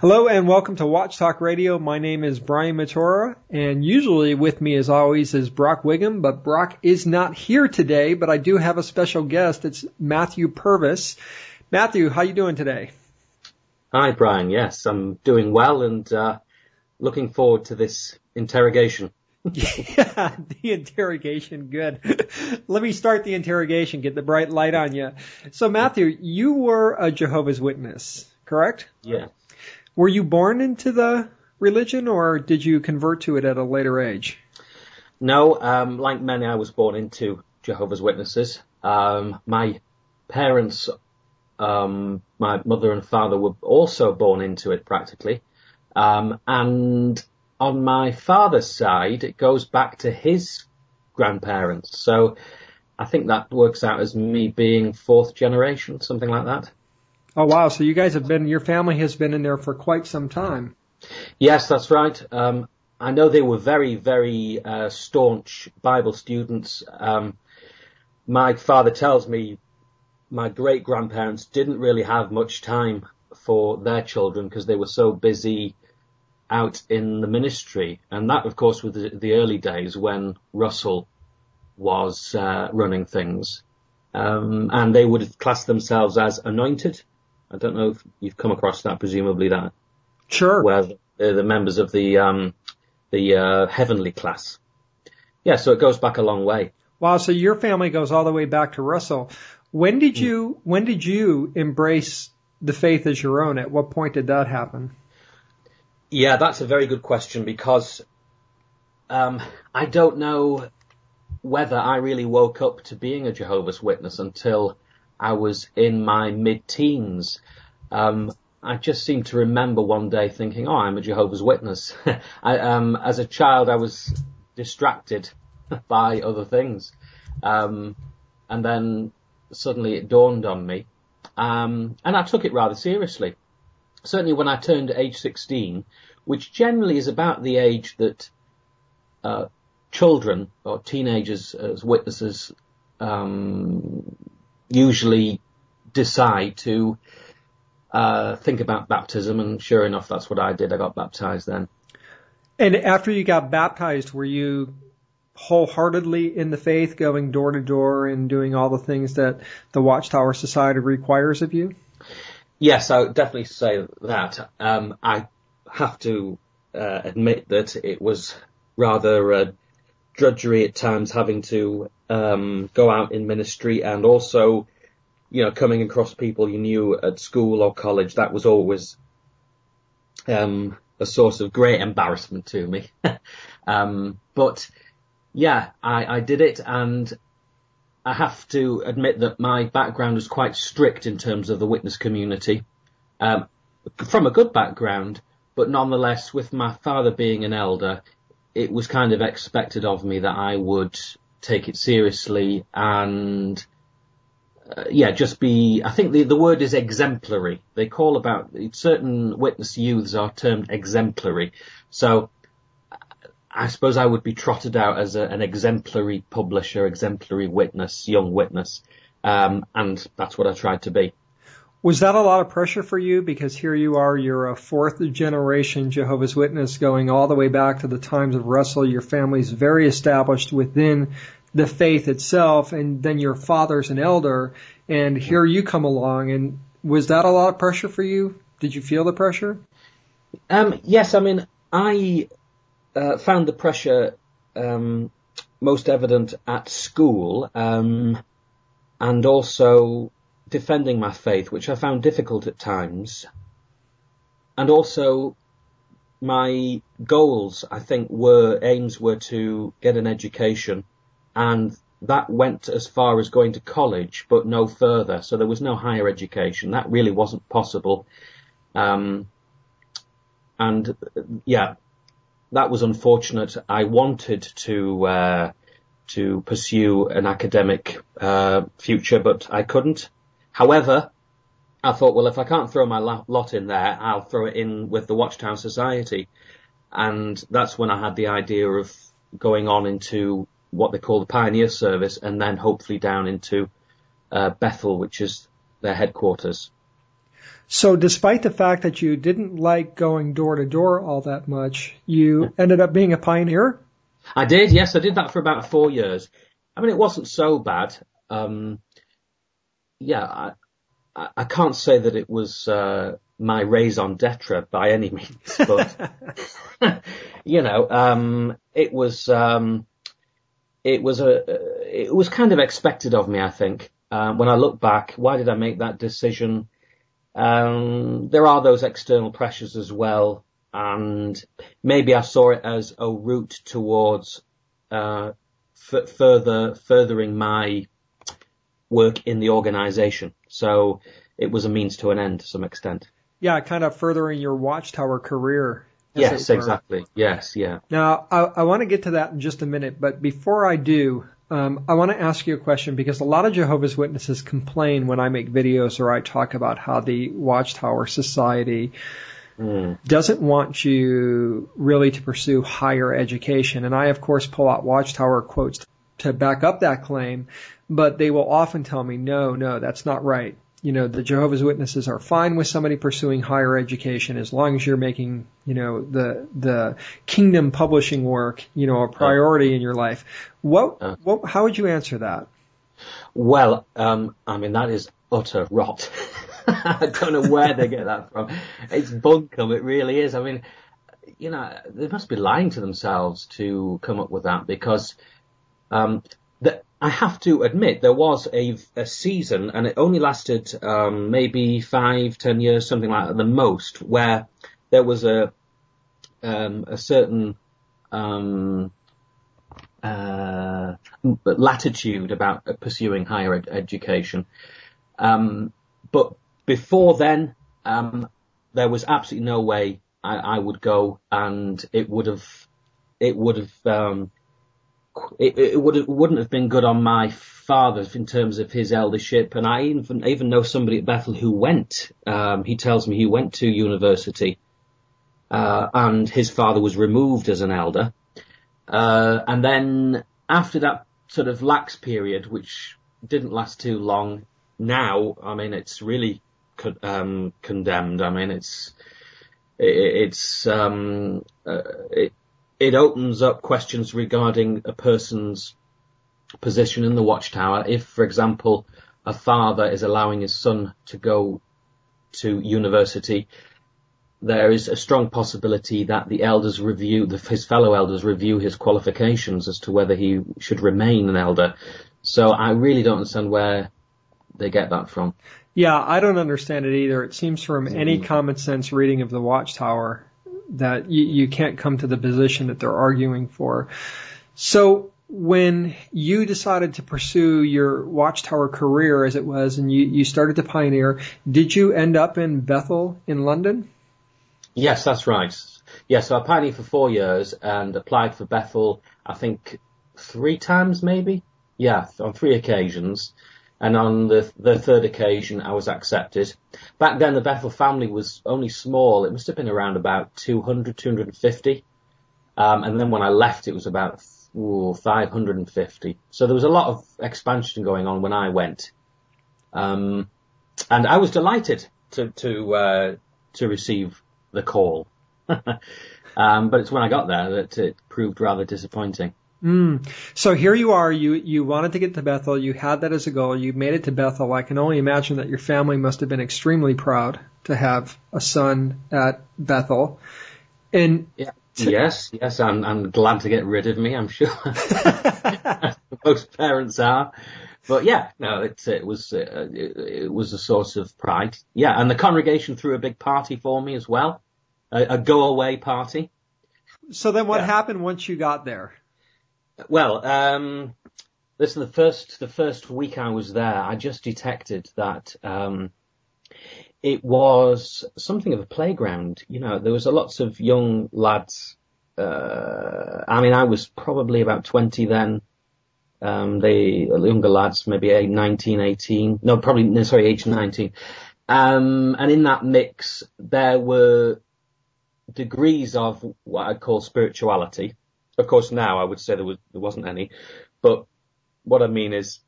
Hello and welcome to Watch Talk Radio. My name is Brian Matora, and usually with me as always is Brock Wiggum, but Brock is not here today, but I do have a special guest. It's Matthew Purvis. Matthew, how you doing today? Hi, Brian. Yes, I'm doing well and looking forward to this interrogation. Yeah, the interrogation. Good. Let me start the interrogation, get the bright light on you. So, Matthew, you were a Jehovah's Witness, correct? Yeah. Were you born into the religion, or did you convert to it at a later age? No, like many, I was born into Jehovah's Witnesses. My parents, my mother and father, were also born into it practically. And on my father's side, it goes back to his grandparents. So I think that works out as me being fourth generation, something like that. Oh, wow. So you guys have been, your family has been in there for quite some time. Yes, that's right. I know they were very, very staunch Bible students. My father tells me my great-grandparents didn't really have much time for their children because they were so busy out in the ministry. And that, of course, was the early days when Russell was running things. And they would have classed themselves as anointed. I don't know if you've come across that, presumably that. Sure. Where they're the members of the heavenly class. Yeah, so it goes back a long way. Wow, so your family goes all the way back to Russell. When did you embrace the faith as your own? At what point did that happen? Yeah, that's a very good question, because I don't know whether I really woke up to being a Jehovah's Witness until I was in my mid-teens. I just seem to remember one day thinking, oh, I'm a Jehovah's Witness. As a child, I was distracted by other things. And then suddenly it dawned on me. And I took it rather seriously. Certainly when I turned age 16, which generally is about the age that children or teenagers as witnesses usually decide to think about baptism, and sure enough, that's what I did. I got baptized then. And after you got baptized, were you wholeheartedly in the faith, going door to door and doing all the things that the Watchtower Society requires of you? Yes, I would definitely say that. I have to admit that it was rather drudgery at times, having to go out in ministry, and also, you know, coming across people you knew at school or college. That was always a source of great embarrassment to me. But yeah, I did it, and I have to admit that my background was quite strict in terms of the witness community, from a good background, but nonetheless, with my father being an elder, it was kind of expected of me that I would take it seriously and, just be, I think the word is exemplary. They call about, certain witness youths are termed exemplary. So I suppose I would be trotted out as an exemplary publisher, exemplary witness, young witness. And that's what I tried to be. Was that a lot of pressure for you? Because here you are, you're a fourth-generation Jehovah's Witness going all the way back to the times of Russell. Your family's very established within the faith itself, and then your father's an elder, and here you come along. And was that a lot of pressure for you? Did you feel the pressure? Yes, I mean, I found the pressure most evident at school, and also defending my faith, which I found difficult at times. And also my goals, I think, aims were to get an education, and that went as far as going to college, but no further. So there was no higher education. That really wasn't possible. And yeah, that was unfortunate. I wanted to pursue an academic future, but I couldn't. However, I thought, well, if I can't throw my lot in there, I'll throw it in with the Watchtower Society. And that's when I had the idea of going on into what they call the Pioneer Service, and then hopefully down into Bethel, which is their headquarters. So despite the fact that you didn't like going door to door all that much, you ended up being a pioneer? I did, yes. I did that for about 4 years. I mean, it wasn't so bad. I can't say that it was my raison d'etre by any means, but it was kind of expected of me, I think. When I look back, why did I make that decision? There are those external pressures as well, and maybe I saw it as a route towards furthering my work in the organisation. So it was a means to an end to some extent. Yeah, kind of furthering your Watchtower career. Yes, exactly. Yes, yeah. Now, I want to get to that in just a minute, but before I do, I want to ask you a question, because a lot of Jehovah's Witnesses complain when I make videos or I talk about how the Watchtower Society doesn't want you really to pursue higher education. And I, of course, pull out Watchtower quotes to back up that claim, but they will often tell me, no, that's not right. You know, the Jehovah's Witnesses are fine with somebody pursuing higher education as long as you're making, you know, the kingdom publishing work, you know, a priority in your life. How would you answer that? Well, I mean, that is utter rot. I don't know where they get that from. It's bunkum. It really is. I mean, you know, they must be lying to themselves to come up with that, because I have to admit, there was a season, and it only lasted maybe 5-10 years, something like that, the most, where there was a certain latitude about pursuing higher education. But before then, there was absolutely no way I would go, and it wouldn't have been good on my father in terms of his eldership. And I even know somebody at Bethel who went. He tells me he went to university, and his father was removed as an elder. And then after that sort of lax period, which didn't last too long, now, I mean, it's really condemned. I mean, it opens up questions regarding a person's position in the Watchtower. If, for example, a father is allowing his son to go to university, there is a strong possibility that the elders his fellow elders review his qualifications as to whether he should remain an elder. So I really don't understand where they get that from. Yeah, I don't understand it either. It seems from any common sense reading of the Watchtower that you can't come to the position that they're arguing for. So when you decided to pursue your Watchtower career, as it was, and you started to pioneer, did you end up in Bethel in London? Yes, that's right. Yeah, so I pioneered for 4 years and applied for Bethel, I think, 3 times maybe? Yeah, on 3 occasions. And on the third occasion, I was accepted. Back then, the Bethel family was only small. It must have been around about 200, 250. And then when I left, it was about 550. So there was a lot of expansion going on when I went. And I was delighted to receive the call. But it's when I got there that it proved rather disappointing. So here you are, you wanted to get to Bethel, you had that as a goal, you made it to Bethel. I can only imagine that your family must have been extremely proud to have a son at Bethel. And yes, I'm glad to get rid of me, I'm sure. Most parents are. But yeah, no, it was a source of pride. Yeah, and the congregation threw a big party for me as well, a go-away party. So then what happened once you got there? Well, listen, the first week I was there, I just detected that it was something of a playground. You know, there was lots of young lads. I mean, I was probably about 20 then. The younger lads, maybe age 19. And in that mix, there were degrees of what I'd call spirituality. Of course, now I would say there wasn't any, but what I mean is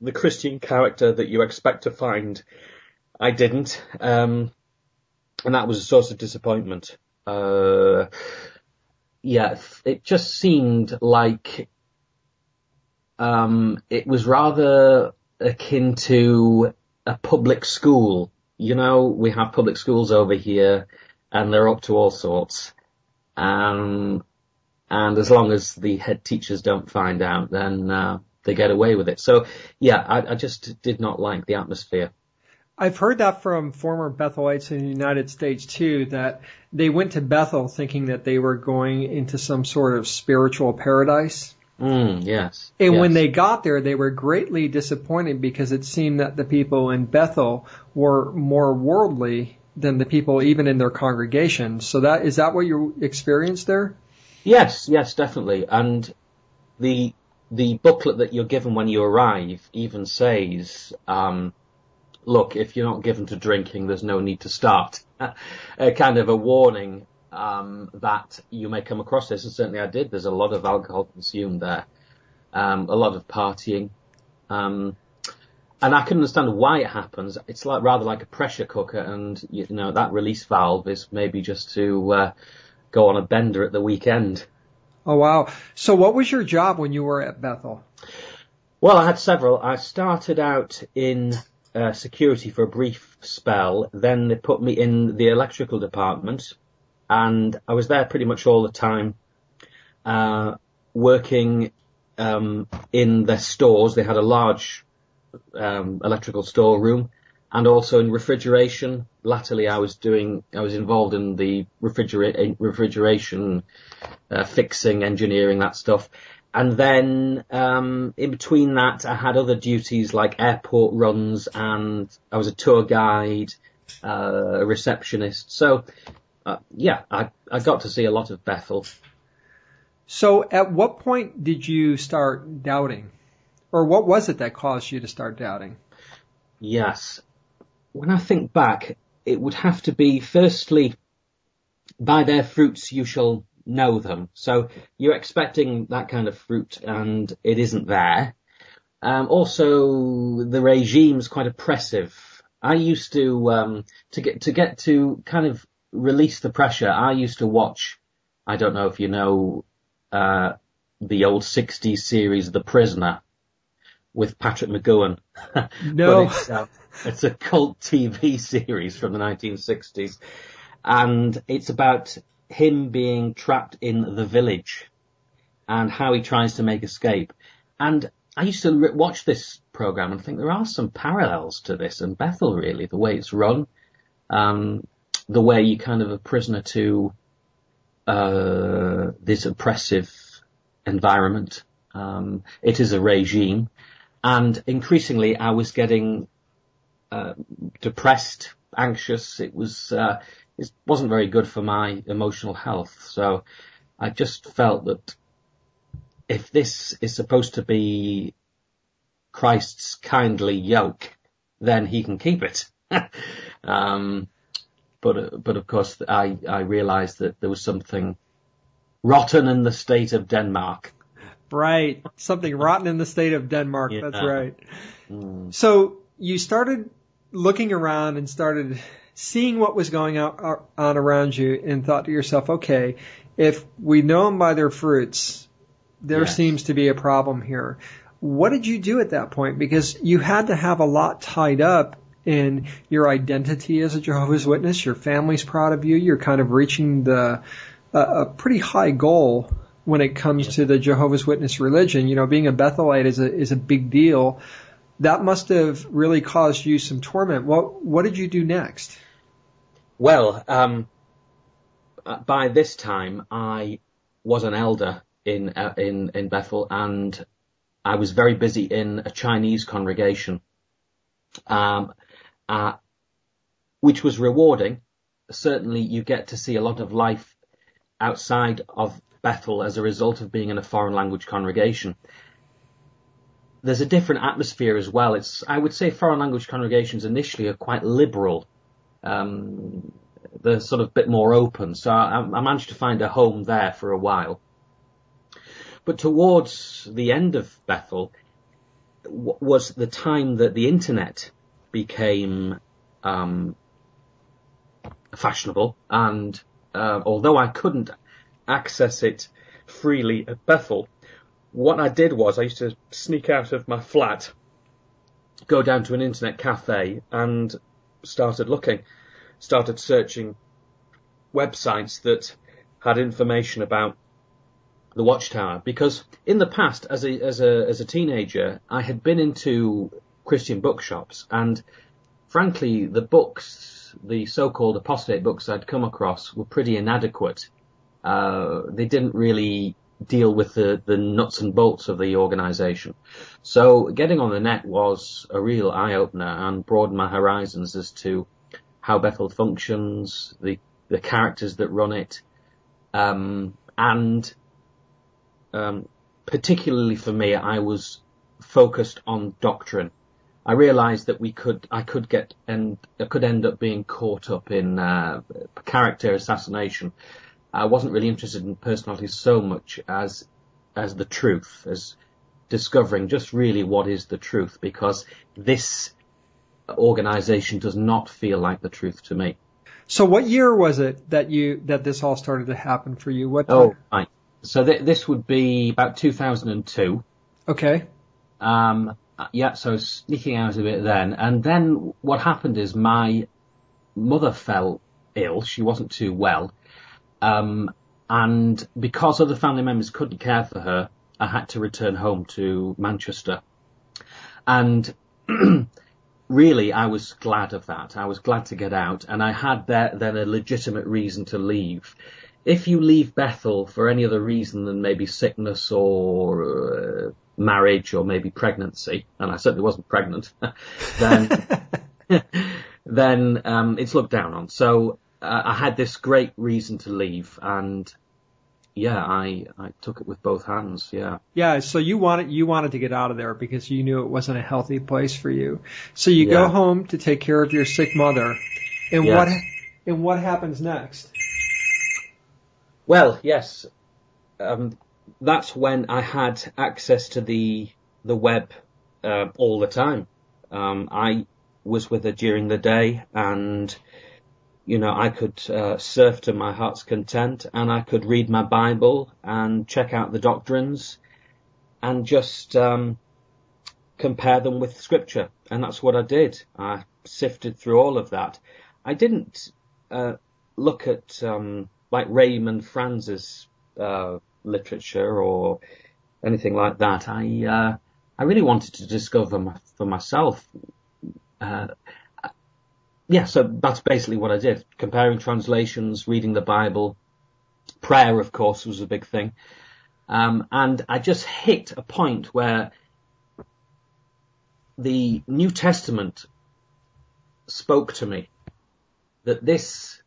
the Christian character that you expect to find I didn't. And that was a source of disappointment. Yeah, it just seemed like it was rather akin to a public school. You know, we have public schools over here, and they're up to all sorts. And as long as the head teachers don't find out, then they get away with it. So, yeah, I just did not like the atmosphere. I've heard that from former Bethelites in the United States, too, that they went to Bethel thinking that they were going into some sort of spiritual paradise. Yes. And yes. When they got there, they were greatly disappointed because it seemed that the people in Bethel were more worldly than the people even in their congregation. So that is that what you experienced there? Yes, definitely. And the booklet that you're given when you arrive even says... Look, if you're not given to drinking, there's no need to start. Kind of a warning that you may come across this, and certainly I did. There's a lot of alcohol consumed there, a lot of partying. And I can understand why it happens. It's like rather like a pressure cooker, and you know that release valve is maybe just to go on a bender at the weekend. Oh, wow. So what was your job when you were at Bethel? Well, I had several. I started out in... security for a brief spell. Then they put me in the electrical department, and I was there pretty much all the time, working in their stores. They had a large electrical storeroom, and also in refrigeration. Latterly, I was involved in the refrigeration fixing, engineering, that stuff. And then in between that, I had other duties like airport runs, and I was a tour guide, a receptionist. So, yeah, I got to see a lot of Bethel. So at what point did you start doubting? Or what was it that caused you to start doubting? Yes. When I think back, it would have to be, firstly, by their fruits you shall know them. So you're expecting that kind of fruit and it isn't there. Also, the regime's quite oppressive. I used to get to kind of release the pressure. I used to watch, I don't know if you know, the old 60s series, The Prisoner, with Patrick McGowan. No. But it's a cult TV series from the 1960s. And it's about him being trapped in the village and how he tries to make escape. And I used to watch this program and think there are some parallels to this and Bethel, really, the way it's run, the way you're kind of a prisoner to this oppressive environment. It is a regime. And increasingly, I was getting depressed, anxious. It wasn't very good for my emotional health. So I just felt that if this is supposed to be Christ's kindly yoke, then he can keep it. But of course, I realized that there was something rotten in the state of Denmark. Right. Something rotten in the state of Denmark. Yeah. That's right. So you started looking around and started seeing what was going on around you and thought to yourself, okay, if we know them by their fruits, there seems to be a problem here. What did you do at that point? Because you had to have a lot tied up in your identity as a Jehovah's Witness. Your family's proud of you. You're kind of reaching a pretty high goal when it comes to the Jehovah's Witness religion. You know, being a Bethelite is a big deal. That must have really caused you some torment. What did you do next? Well, by this time I was an elder in Bethel, and I was very busy in a Chinese congregation, which was rewarding. Certainly, you get to see a lot of life outside of Bethel as a result of being in a foreign language congregation. There's a different atmosphere as well. I would say foreign language congregations initially are quite liberal. They're sort of a bit more open. So I managed to find a home there for a while. But towards the end of Bethel was the time that the internet became fashionable, and although I couldn't access it freely at Bethel, what I did was I used to sneak out of my flat, go down to an internet cafe, and started searching websites that had information about the Watchtower, because in the past, as a teenager, I had been into Christian bookshops, and frankly, the books, the so-called apostate books I'd come across, were pretty inadequate. They didn't really deal with the nuts and bolts of the organisation. So getting on the net was a real eye-opener and broadened my horizons as to how Bethel functions, the characters that run it, and particularly for me, I was focused on doctrine. I realised that I could end up being caught up in character assassination. I wasn't really interested in personality so much as the truth, as discovering just really what is the truth, because this organisation does not feel like the truth to me. So what year was it that this all started to happen for you? What? Oh, right. So this would be about 2002. Okay. Yeah, so sneaking out a bit then. And then what happened is my mother fell ill. She wasn't too well. And because other family members couldn't care for her, I had to return home to Manchester. And really, I was glad of that. I was glad to get out. And I had then a legitimate reason to leave. If you leave Bethel for any other reason than maybe sickness or marriage or maybe pregnancy, and I certainly wasn't pregnant, then it's looked down on. So I had this great reason to leave, and yeah, I took it with both hands. Yeah. Yeah. So you wanted to get out of there because you knew it wasn't a healthy place for you. So you go home to take care of your sick mother, and what happens next? Well, yes, that's when I had access to the web all the time. I was with her during the day, and you know, I could surf to my heart's content, and I could read my Bible and check out the doctrines, and just compare them with Scripture, and that's what I did. I sifted through all of that. I didn't look at like Raymond Franz's literature or anything like that. I really wanted to discover for myself. So that's basically what I did. Comparing translations, reading the Bible, prayer, of course, was a big thing. And I just hit a point where the New Testament spoke to me that this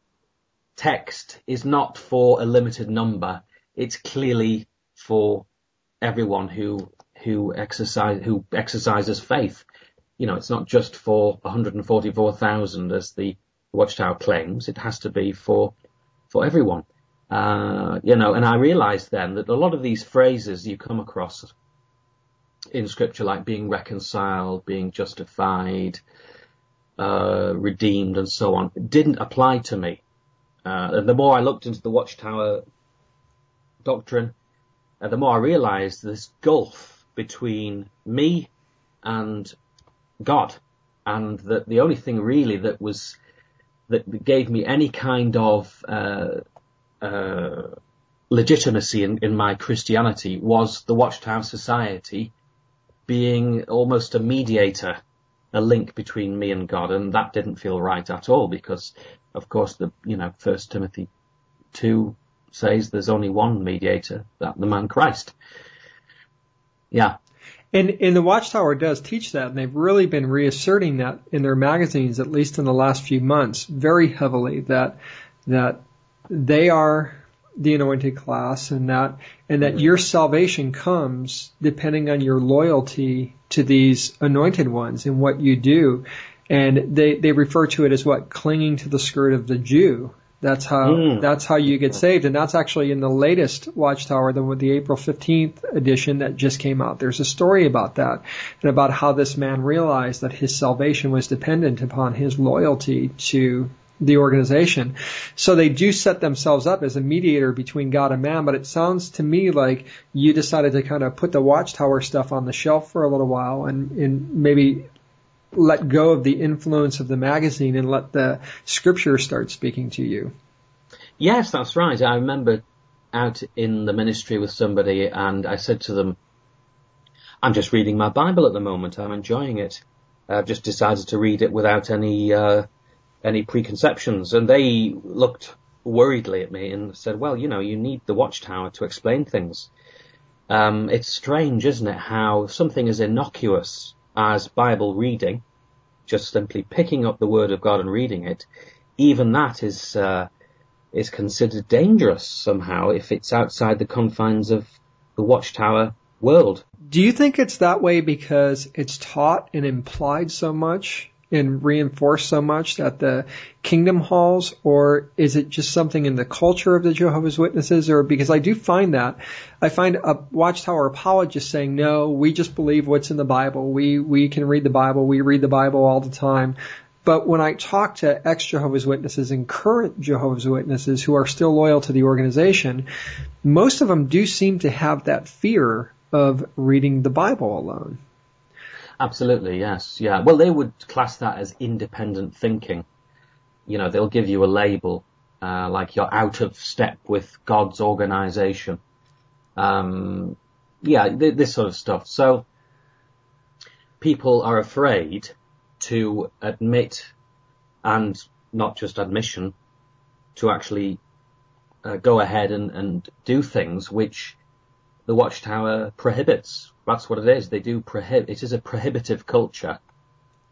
text is not for a limited number. It's clearly for everyone who exercises faith. You know, it's not just for 144,000 as the Watchtower claims. It has to be for everyone. You know, and I realized then that a lot of these phrases you come across in Scripture, like being reconciled, being justified, redeemed, and so on, didn't apply to me. And the more I looked into the Watchtower doctrine, the more I realized this gulf between me and God, and that the only thing really that gave me any kind of legitimacy in my Christianity was the Watchtower Society being almost a mediator, a link between me and God, and that didn't feel right at all because, of course, 1 Timothy 2 says there's only one mediator, that the man Christ. Yeah. And the Watchtower does teach that, and they've really been reasserting that in their magazines, at least in the last few months, very heavily, that they are the anointed class, and that your salvation comes depending on your loyalty to these anointed ones and what you do. And they refer to it as clinging to the skirt of the Jew. That's how you get saved, and that's actually in the latest Watchtower, the April 15th edition that just came out. There's a story about that and about how this man realized that his salvation was dependent upon his loyalty to the organization. So they do set themselves up as a mediator between God and man, but it sounds to me like you decided to kind of put the Watchtower stuff on the shelf for a little while and maybe let go of the influence of the magazine and let the scripture start speaking to you. Yes, that's right. I remember out in the ministry with somebody and I said to them, I'm just reading my Bible at the moment. I'm enjoying it. I've just decided to read it without any preconceptions. And they looked worriedly at me and said, well, you know, you need the Watchtower to explain things. It's strange, isn't it, how something as innocuous as Bible reading, just simply picking up the Word of God and reading it, even that is considered dangerous somehow if it's outside the confines of the Watchtower world. Do you think it's that way because it's taught and implied so much and reinforced so much at the Kingdom Halls, or is it just something in the culture of the Jehovah's Witnesses? Or because I find a Watchtower apologist saying, no, we just believe what's in the Bible. We can read the Bible. We read the Bible all the time. But when I talk to ex-Jehovah's Witnesses and current Jehovah's Witnesses who are still loyal to the organization, most of them do seem to have that fear of reading the Bible alone. Absolutely, yes. Yeah. Well, they would class that as independent thinking. You know, they'll give you a label, like you're out of step with God's organization. This sort of stuff. So people are afraid to admit, and not just admission, to actually go ahead and do things which the Watchtower prohibits. That's what it is. They do prohibit. It is a prohibitive culture.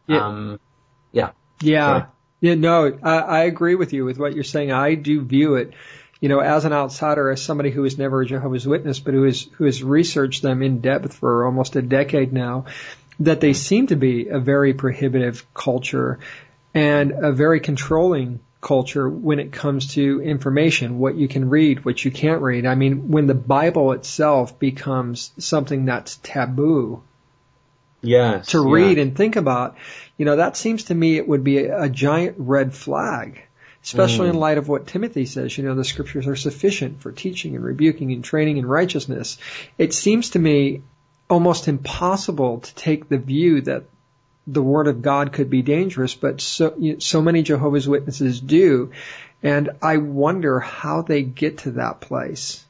Yeah. I agree with you with what you're saying. I do view it, you know, as an outsider, as somebody who is never a Jehovah's Witness, but who has researched them in depth for almost a decade now, that they seem to be a very prohibitive culture and a very controlling culture when it comes to information, what you can read, what you can't read. I mean, when the Bible itself becomes something that's taboo read and think about, you know, that seems to me it would be a giant red flag, especially in light of what Timothy says, you know, the scriptures are sufficient for teaching and rebuking and training in righteousness. It seems to me almost impossible to take the view that the Word of God could be dangerous, but so many Jehovah's Witnesses do, and I wonder how they get to that place.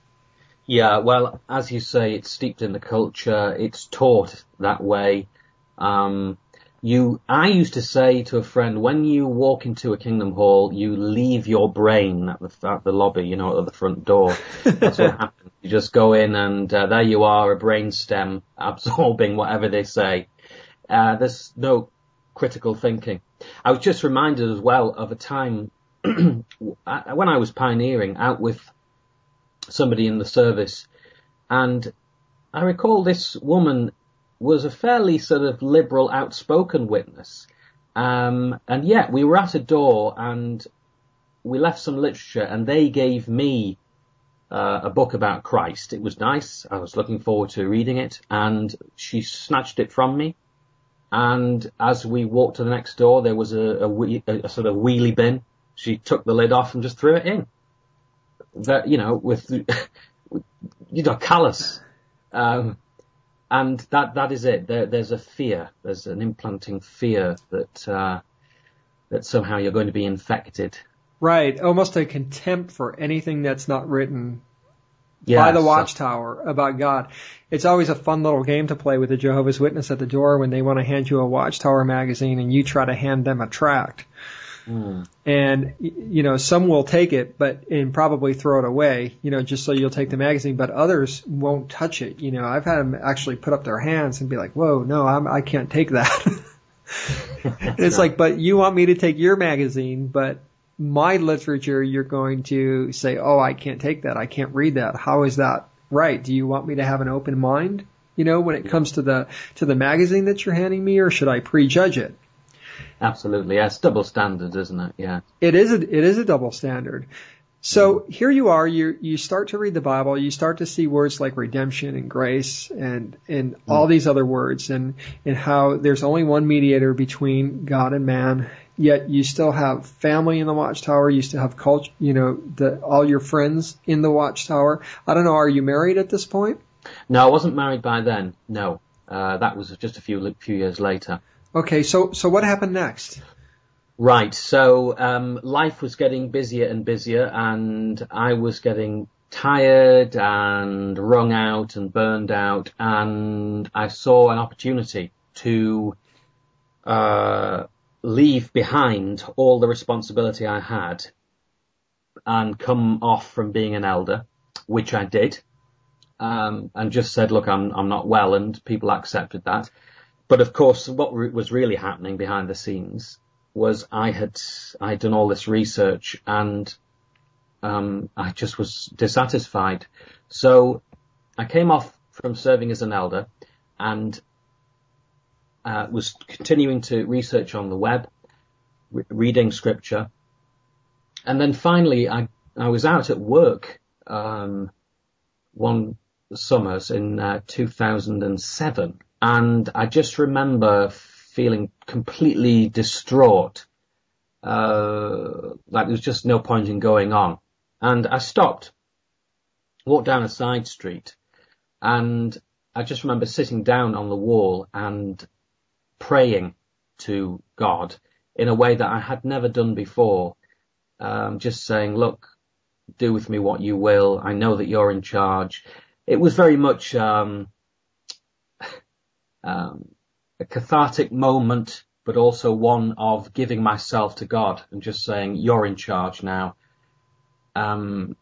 Yeah, well, as you say, it's steeped in the culture, it's taught that way. I used to say to a friend, when you walk into a Kingdom Hall, you leave your brain at the lobby, you know, at the front door. That's what happens. You just go in and there you are, a brainstem absorbing whatever they say. There's no critical thinking. I was just reminded as well of a time when I was pioneering out with somebody in the service, and I recall this woman was a fairly sort of liberal, outspoken witness, and yet we were at a door and we left some literature and they gave me a book about Christ. It was nice. I was looking forward to reading it, and she snatched it from me. And as we walked to the next door, there was a sort of wheelie bin. She took the lid off and just threw it in. That, you know, with, you know, callous. And that is it. There's a fear. There's an implanting fear that somehow you're going to be infected. Right. Almost a contempt for anything that's not written by the Watchtower about God. It's always a fun little game to play with a Jehovah's Witness at the door when they want to hand you a Watchtower magazine and you try to hand them a tract. And, you know, some will take it and probably throw it away, you know, just so you'll take the magazine, but others won't touch it. You know, I've had them actually put up their hands and be like, whoa, no, I can't take that. And it's like, but you want me to take your magazine, but my literature, you're going to say, oh, I can't take that. I can't read that. How is that right? Do you want me to have an open mind, you know, when it comes to the magazine that you're handing me, or should I prejudge it? Absolutely. Yeah, it's double standard, isn't it? Yeah. It is a double standard. So here you are, you start to read the Bible, you start to see words like redemption and grace and all these other words and how there's only one mediator between God and man, yet you still have family in the Watchtower, you still have culture, all your friends in the Watchtower. I don't know, are you married at this point? No, I wasn't married by then, no. That was just a few years later. Okay, so what happened next? Right, so life was getting busier and busier, and I was getting tired and wrung out and burned out, and I saw an opportunity to leave behind all the responsibility I had and come off from being an elder, which I did, and just said, look, I'm not well, and people accepted that. But of course, what was really happening behind the scenes was I'd done all this research and I just was dissatisfied. So I came off from serving as an elder and was continuing to research on the web, reading scripture. And then finally I was out at work one summers in 2007, and I just remember feeling completely distraught, like there was just no point in going on. And I stopped, walked down a side street, and I just remember sitting down on the wall and praying to God in a way that I had never done before, just saying, look, do with me what you will. I know that you're in charge. It was very much a cathartic moment, but also one of giving myself to God and just saying, you're in charge now. I've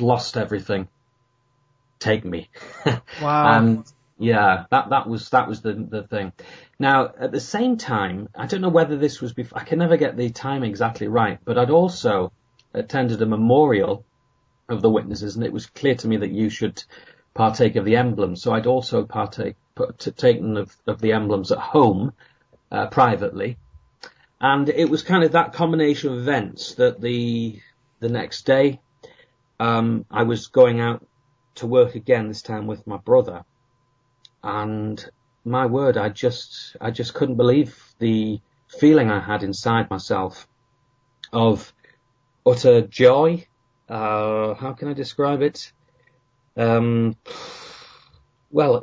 lost everything. Take me. Wow. Yeah, that was the thing. Now, at the same time, I don't know whether this was before, I can never get the time exactly right, but I'd also attended a memorial of the witnesses, and it was clear to me that you should partake of the emblem. So I'd also taken of the emblems at home, privately. And it was kind of that combination of events that the next day, I was going out to work again, this time with my brother. And my word, I just couldn't believe the feeling I had inside myself of utter joy. How can I describe it? Well,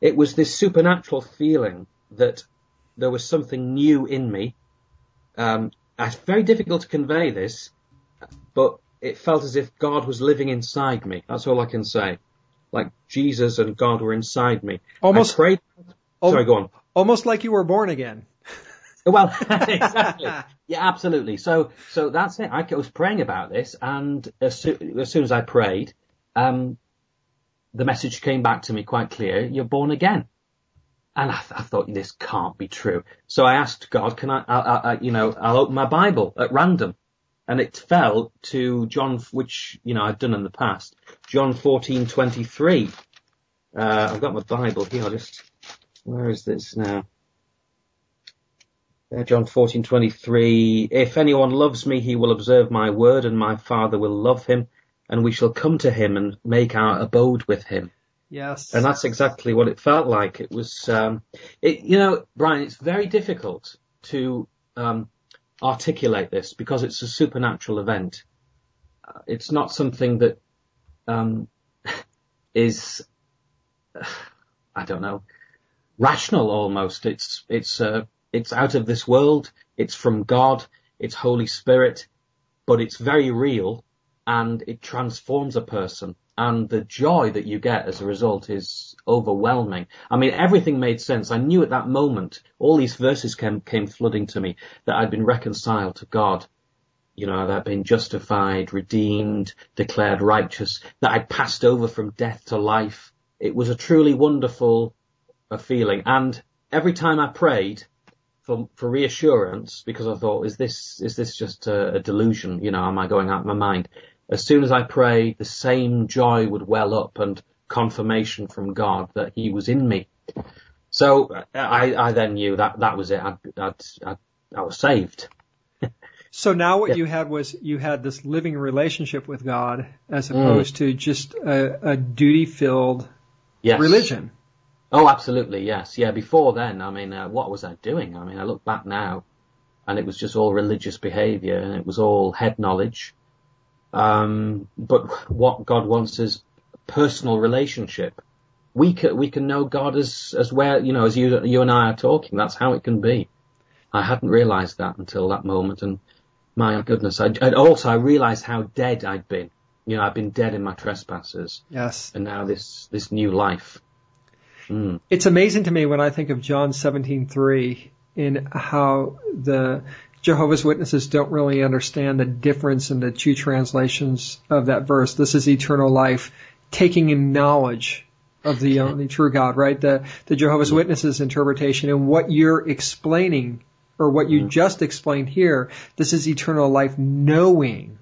it was this supernatural feeling that there was something new in me. It's very difficult to convey this, but it felt as if God was living inside me. That's all I can say. Like Jesus and God were inside me. Almost. I prayed. Sorry, go on. Almost like you were born again. Well, exactly. Yeah, absolutely. So that's it. I was praying about this, and as soon as I prayed, the message came back to me quite clear. You're born again. And I thought, this can't be true. So I asked God, can I'll open my Bible at random. And it fell to John, which, I've done in the past. John 14:23. I've got my Bible here. Where is this now? John 14:23. If anyone loves me, he will observe my word, and my Father will love him, and we shall come to him and make our abode with him. Yes. And that's exactly what it felt like. It was, Brian, it's very difficult to articulate this because it's a supernatural event. It's not something that is, I don't know, rational almost. It's out of this world. It's from God. It's Holy Spirit, but it's very real. And it transforms a person, and the joy that you get as a result is overwhelming. I mean, everything made sense. I knew at that moment, all these verses came flooding to me, that I'd been reconciled to God, that I'd been justified, redeemed, declared righteous, that I'd passed over from death to life. It was a truly wonderful feeling. And every time I prayed for reassurance, because I thought, is this just a delusion? Am I going out of my mind? As soon as I prayed, the same joy would well up, and confirmation from God that he was in me. So I then knew that was it. I was saved. So now what you had was you had this living relationship with God as opposed to just a duty-filled religion. Oh, absolutely, yes. Yeah, before then, I mean, what was I doing? I mean, I look back now, and it was just all religious behavior, and it was all head knowledge. But what God wants is personal relationship. We can know God as where, you know, as you and I are talking. That's how it can be. I hadn't realized that until that moment, and my goodness. I realized how dead I'd been. You know, I've been dead in my trespasses. Yes. And now this new life. Mm. It's amazing to me when I think of John 17:3 in how the Jehovah's Witnesses don't really understand the difference in the two translations of that verse. This is eternal life, taking in knowledge of the only true God, right? The Jehovah's Witnesses interpretation, and what you're explaining, or what you just explained here, this is eternal life knowing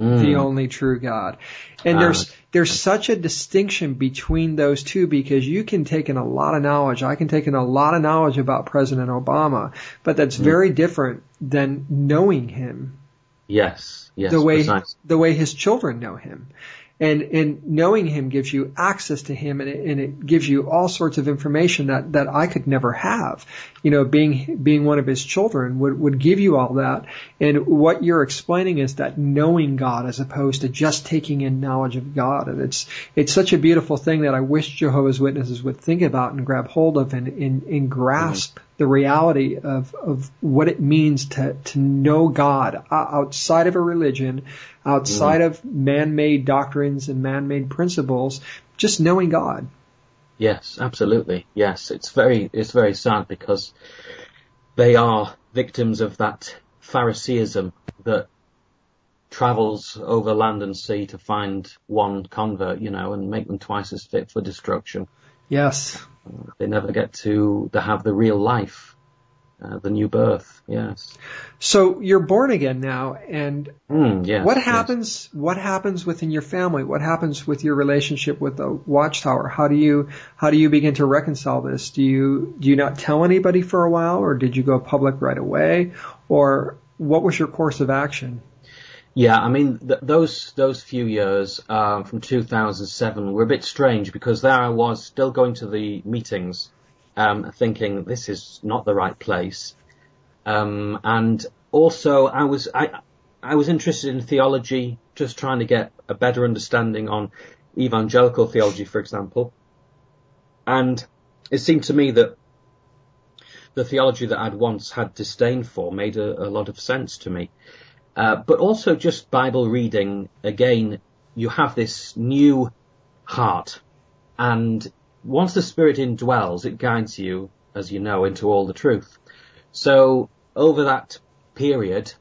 the only true God. And there's such a distinction between those two, because you can take in a lot of knowledge. I can take in a lot of knowledge about President Obama, but that's very different than knowing him. Yes, the way his children know him. And knowing him gives you access to him, and it gives you all sorts of information that I could never have. You know, being one of his children would give you all that. And what you're explaining is that knowing God as opposed to just taking in knowledge of God. And it's such a beautiful thing that I wish Jehovah's Witnesses would think about and grab hold of and grasp the reality of what it means to know God outside of a religion, outside of man-made doctrines and man-made principles, just knowing God. Yes, absolutely. Yes, it's very sad, because they are victims of that Phariseeism that travels over land and sea to find one convert, you know, and make them twice as fit for destruction. Yes. They never get to have the real life, the new birth. Yes. So you're born again now, and what happens? Yes. What happens within your family? What happens with your relationship with the Watchtower? How do you begin to reconcile this? Do you not tell anybody for a while, or did you go public right away, or what was your course of action? Yeah, I mean, those few years from 2007 were a bit strange, because there I was still going to the meetings, thinking this is not the right place, and also I was interested in theology, just trying to get a better understanding on evangelical theology, for example, and it seemed to me that the theology that I'd once had disdain for made a lot of sense to me. But also just Bible reading, again, you have this new heart. And once the Spirit indwells, it guides you, as you know, into all the truth. So over that period,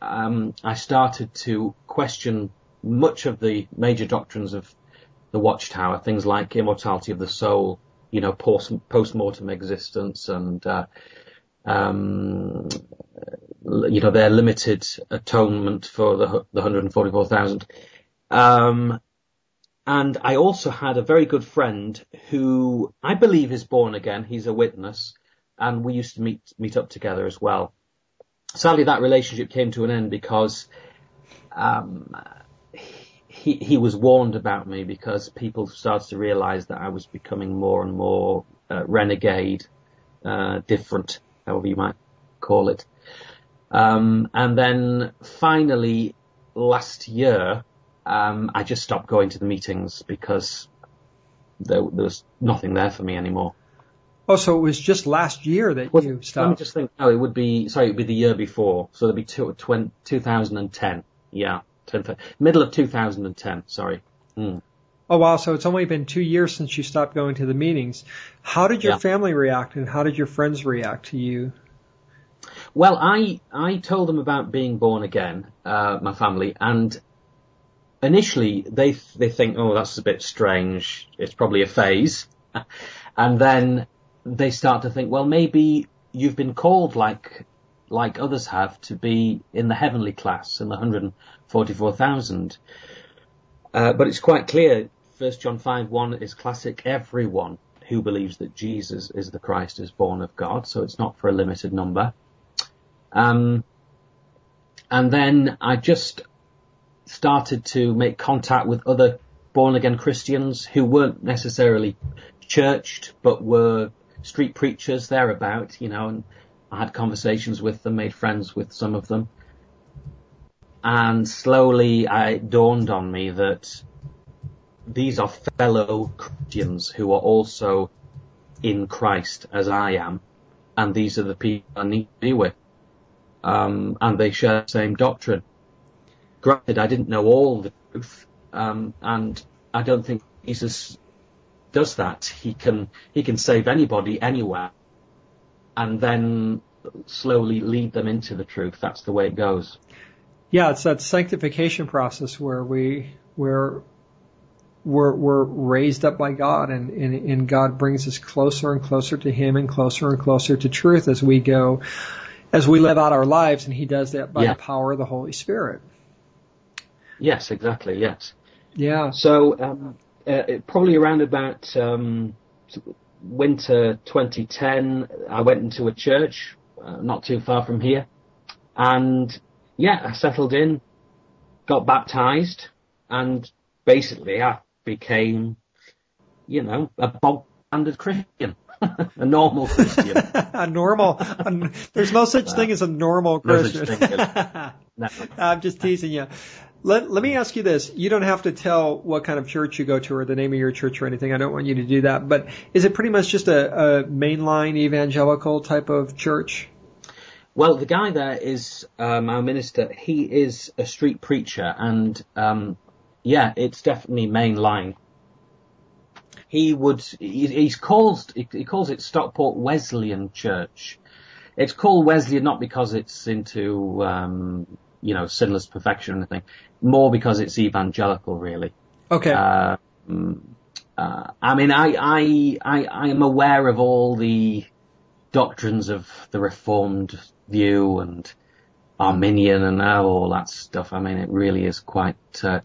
I started to question much of the major doctrines of the Watchtower, things like immortality of the soul, you know, post-mortem existence, and you know, their limited atonement for the 144,000. And I also had a very good friend who I believe is born again. He's a witness, and we used to meet up together as well. Sadly, that relationship came to an end because he was warned about me, because people started to realize that I was becoming more and more renegade, different, however you might call it. And then finally, last year, I just stopped going to the meetings because there was nothing there for me anymore. Oh, so it was just last year that you stopped? Let me just think. No, it would be the year before. So it'd be 2010. Yeah, middle of 2010. Sorry. Mm. Oh, wow. So it's only been 2 years since you stopped going to the meetings. How did your family react, and how did your friends react to you? Well, I told them about being born again, my family, and initially they think, oh, that's a bit strange. It's probably a phase. And then they start to think, well, maybe you've been called like others have to be in the heavenly class, in the 144,000. But it's quite clear. 1 John 5:1 is classic. Everyone who believes that Jesus is the Christ is born of God. So it's not for a limited number. And then I just started to make contact with other born-again Christians who weren't necessarily churched, but were street preachers thereabout, you know, and I had conversations with them, made friends with some of them. And slowly it dawned on me that these are fellow Christians who are also in Christ as I am, and these are the people I need to be with. And they share the same doctrine. Granted, I didn't know all the truth, and I don't think Jesus does that. He can save anybody anywhere and then slowly lead them into the truth. That's the way it goes. Yeah, it's that sanctification process where we're raised up by God, and God brings us closer and closer to Him and closer to truth as we go, as we live out our lives, and He does that by the power of the Holy Spirit. Yes, exactly, yes. Yeah. So probably around about winter 2010, I went into a church not too far from here, and I settled in, got baptized, and basically I became, you know, a bog standard Christian. A normal Christian. There's no such thing as a normal Christian. No. I'm just teasing you. Let me ask you this. You don't have to tell what kind of church you go to or the name of your church or anything. I don't want you to do that. But is it pretty much just a mainline evangelical type of church? Well, the guy there is our minister. He is a street preacher. And, it's definitely mainline. He calls it Stockport Wesleyan Church. It's called Wesleyan not because it's into, sinless perfection or anything, more because it's evangelical, really. Okay. I am aware of all the doctrines of the Reformed view and Arminian and all that stuff. I mean, it really is quite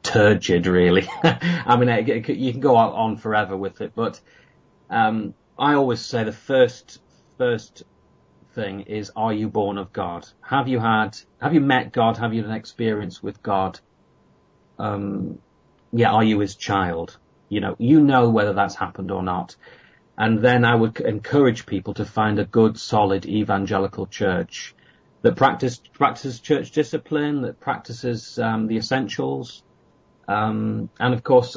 turgid, really. I mean, you can go on forever with it, but I always say the first thing is, are you born of God? Have you met God? Have you had an experience with God? Are you His child? You know whether that's happened or not. And then I would encourage people to find a good, solid evangelical church that practices church discipline, that practices the essentials, and of course,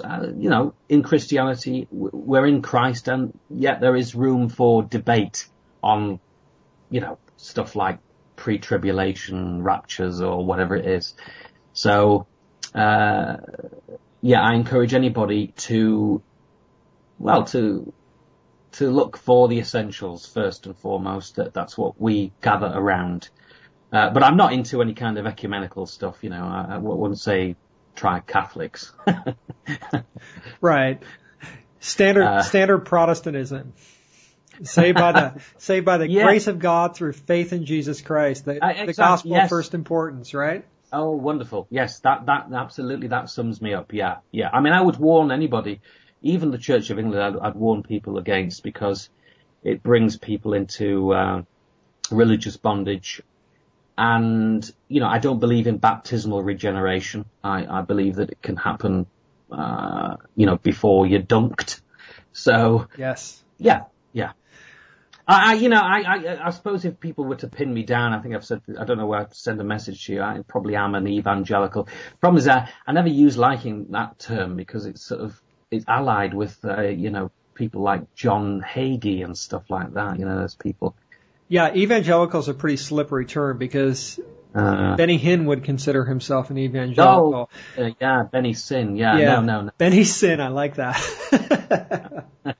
in Christianity, we're in Christ, and yet there is room for debate on, stuff like pre-tribulation raptures or whatever it is. So, I encourage anybody to look for the essentials first and foremost. That's what we gather around. But I'm not into any kind of ecumenical stuff, I wouldn't say try Catholics. Right. Standard Protestantism. Saved by the grace of God through faith in Jesus Christ. The gospel of first importance, right? Oh, wonderful. Yes, that absolutely, that sums me up. Yeah, yeah. I mean, I would warn anybody, even the Church of England, I'd warn people against, because it brings people into religious bondage. And, I don't believe in baptismal regeneration. I believe that it can happen, before you're dunked. So, yes. Yeah, yeah. I suppose if people were to pin me down, I think I've said, I don't know where to send a message to you. I probably am an evangelical. Problem is, I never use liking that term, because it's sort of, it's allied with, people like John Hagee and stuff like that. Those people. Yeah, evangelical is a pretty slippery term, because Benny Hinn would consider himself an evangelical. Oh, Benny Sinn. Yeah. No. Benny Sinn, I like that.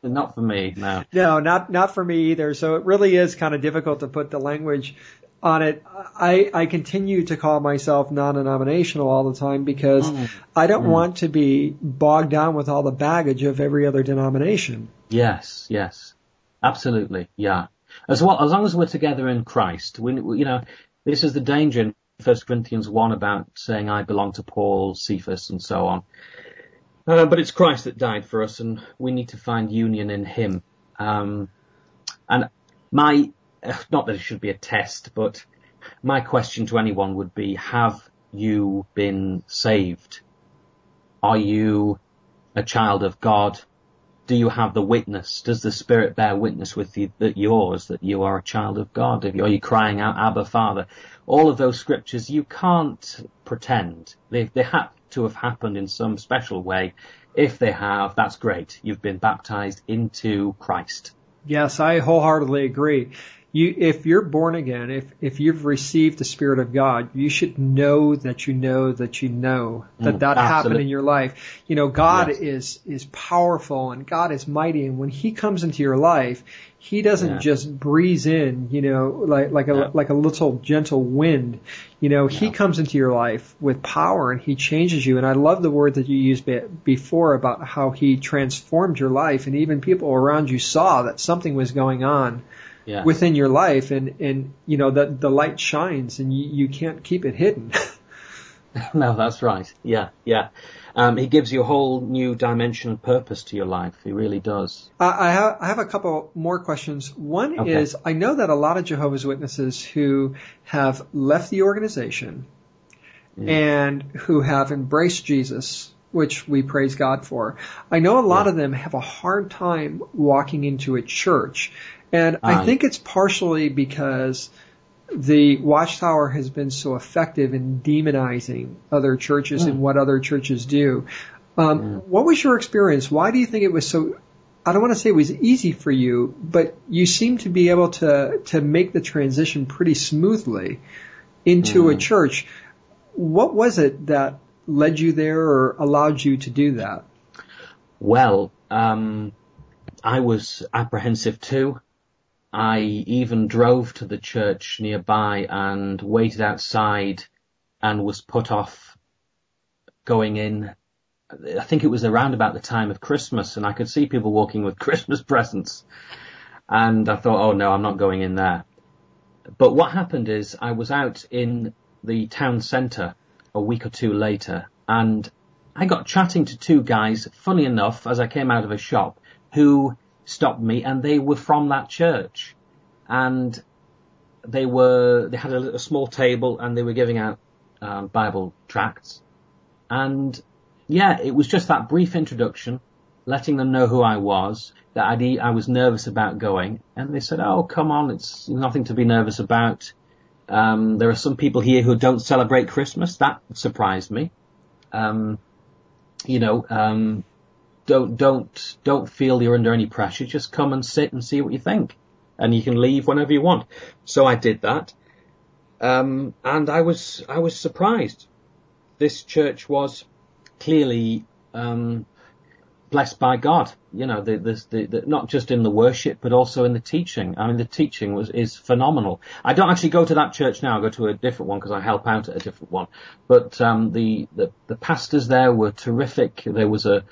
Not for me, no. No, not for me either. So it really is kind of difficult to put the language on it. I continue to call myself non-denominational all the time, because I don't want to be bogged down with all the baggage of every other denomination. Yes, absolutely, yeah. As long as we're together in Christ, we this is the danger in 1 Corinthians 1 about saying I belong to Paul, Cephas, and so on. But it's Christ that died for us, and we need to find union in Him. And my, not that it should be a test, but my question to anyone would be, have you been saved? Are you a child of God? Do you have the witness? Does the Spirit bear witness with you that you are a child of God? Are you crying out, Abba, Father? All of those scriptures, you can't pretend. They have to have happened in some special way. If they have, that's great. You've been baptized into Christ. Yes, I wholeheartedly agree. If you're born again, if you've received the Spirit of God, you should know that you know that you know that that happened in your life. You know, God is powerful and God is mighty. And when he comes into your life, he doesn't just breeze in, you know, like a little gentle wind. You know, he comes into your life with power and he changes you. And I love the word that you used before about how he transformed your life. And even people around you saw that something was going on. Yeah. Within your life, and you know that the light shines, and you can't keep it hidden. No, that's right. Yeah. He gives you a whole new dimension and purpose to your life. He really does. I have a couple more questions. One is, I know that a lot of Jehovah's Witnesses who have left the organization and who have embraced Jesus, which we praise God for, I know a lot of them have a hard time walking into a church. And I think it's partially because the Watchtower has been so effective in demonizing other churches and what other churches do. What was your experience? Why do you think it was so, I don't want to say it was easy for you, but you seem to be able to make the transition pretty smoothly into a church. What was it that led you there or allowed you to do that? Well, I was apprehensive too. I even drove to the church nearby and waited outside and was put off going in. I think it was around about the time of Christmas, and I could see people walking with Christmas presents. And I thought, oh no, I'm not going in there. But what happened is I was out in the town centre a week or two later, and I got chatting to two guys, funny enough, as I came out of a shop, who stopped me, and they were from that church. And they had a small table, and they were giving out Bible tracts. And it was just that brief introduction, letting them know who I was, that I was nervous about going. And they said, oh, come on, it's nothing to be nervous about. There are some people here who don't celebrate Christmas. That surprised me. Don't feel you're under any pressure. Just come and sit and see what you think, and you can leave whenever you want. So I did that, and I was surprised. This church was clearly blessed by God. You know, the not just in the worship, but also in the teaching. I mean, the teaching is phenomenal. I don't actually go to that church now. I go to a different one because I help out at a different one. But the pastors there were terrific. There was a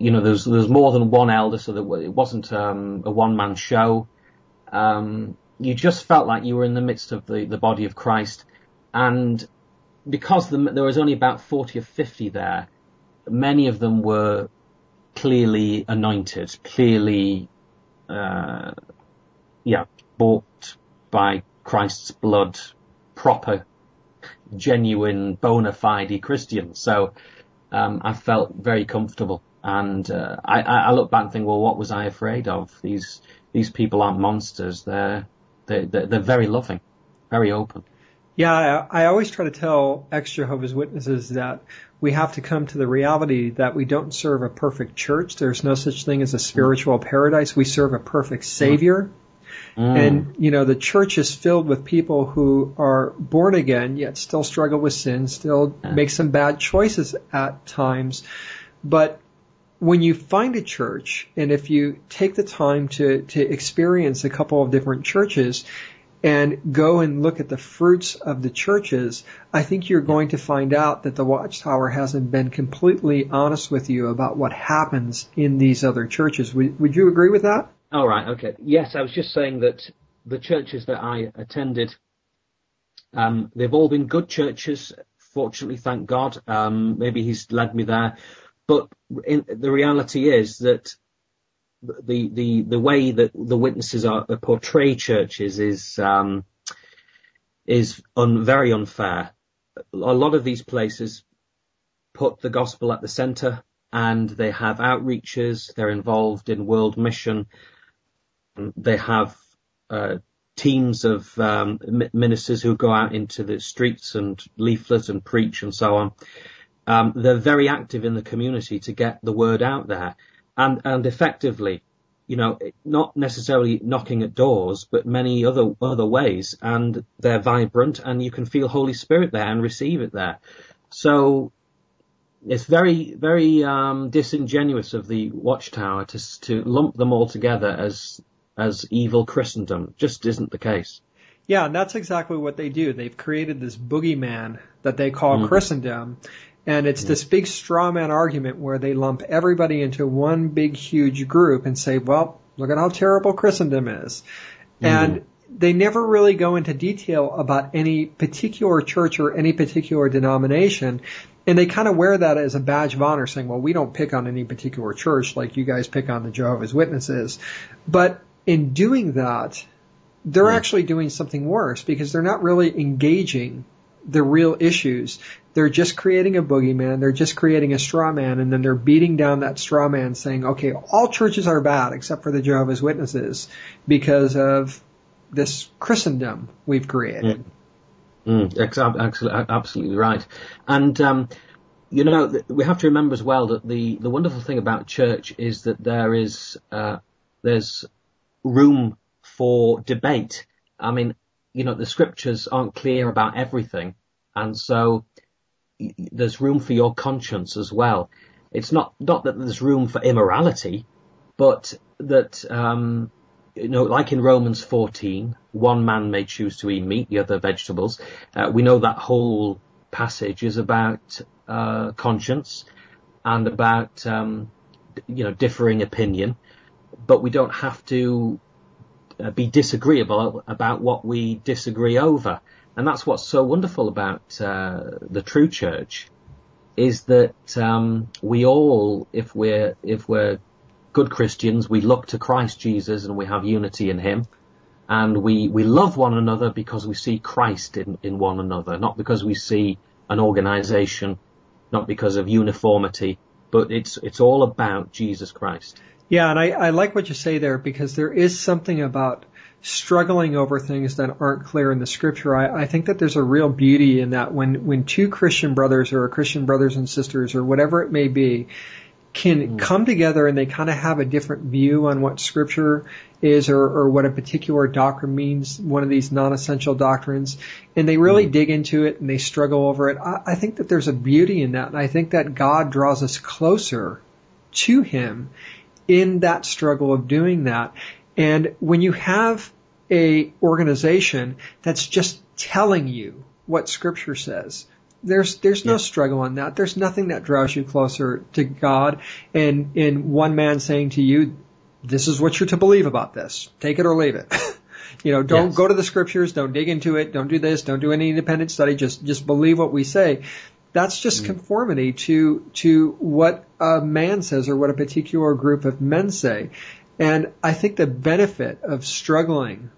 there's more than one elder, so that it wasn't a one-man show. You just felt like you were in the midst of the body of Christ. And because there was only about 40 or 50 there, many of them were clearly anointed, clearly bought by Christ's blood, proper, genuine, bona fide Christians. So I felt very comfortable. And I look back and think, well, what was I afraid of? These people aren't monsters. They're very loving, very open. Yeah, I always try to tell ex-Jehovah's Witnesses that we have to come to the reality that we don't serve a perfect church. There's no such thing as a spiritual paradise. We serve a perfect Savior. And, you know, the church is filled with people who are born again, yet still struggle with sin, still make some bad choices at times. But when you find a church, and if you take the time to experience a couple of different churches and go and look at the fruits of the churches, I think you're going to find out that the Watchtower hasn't been completely honest with you about what happens in these other churches. Would you agree with that? All right, okay. Yes, I was just saying that the churches that I attended, they've all been good churches, fortunately, thank God. Maybe he's led me there. But the reality is that the way that the witnesses are portray churches is very unfair. A lot of these places put the gospel at the center, and they have outreaches. They're involved in world mission. They have teams of ministers who go out into the streets and leaflet and preach and so on. They're very active in the community to get the word out there, and effectively, you know, not necessarily knocking at doors, but many other ways. And they're vibrant, and you can feel Holy Spirit there and receive it there. So it's very, very disingenuous of the Watchtower to lump them all together as evil Christendom. Just isn't the case. Yeah, and that's exactly what they do. They've created this boogeyman that they call Christendom, and it's this big straw man argument where they lump everybody into one big, huge group and say, well, look at how terrible Christendom is. And they never really go into detail about any particular church or any particular denomination. And they kind of wear that as a badge of honor, saying, well, we don't pick on any particular church like you guys pick on the Jehovah's Witnesses. But in doing that, they're actually doing something worse, because they're not really engaging the real issues. They're just creating a boogeyman. They're just creating a straw man, and then they're beating down that straw man, saying, okay, all churches are bad except for the Jehovah's Witnesses because of this Christendom we've created. Absolutely right. And, you know, we have to remember as well that the wonderful thing about church is that there's room for debate. I mean, you know, the scriptures aren't clear about everything. And so there's room for your conscience as well. It's not that there's room for immorality, but that, you know, like in Romans 14, one man may choose to eat meat, the other vegetables. We know that whole passage is about conscience and about, you know, differing opinion. But we don't have to be disagreeable about what we disagree over. And that's what's so wonderful about the true church, is that we all, if we're good Christians, we look to Christ Jesus and we have unity in him, and we love one another because we see Christ in one another, not because we see an organization, not because of uniformity, but it's all about Jesus Christ. Yeah, and I like what you say there, because there is something about struggling over things that aren't clear in the scripture. I think that there's a real beauty in that when two Christian brothers or Christian brothers and sisters or whatever it may be can come together and they kind of have a different view on what scripture is or what a particular doctrine means, one of these non-essential doctrines, and they really dig into it and they struggle over it. I think that there's a beauty in that, and I think that God draws us closer to him in that struggle of doing that. And when you have a organization that's just telling you what scripture says, there's no struggle on that. There's nothing that draws you closer to God. And in one man saying to you, this is what you're to believe about this. Take it or leave it. You know, don't go to the scriptures. Don't dig into it. Don't do this. Don't do any independent study. Just believe what we say. That's just conformity to what a man says or what a particular group of men say. And I think the benefit of struggling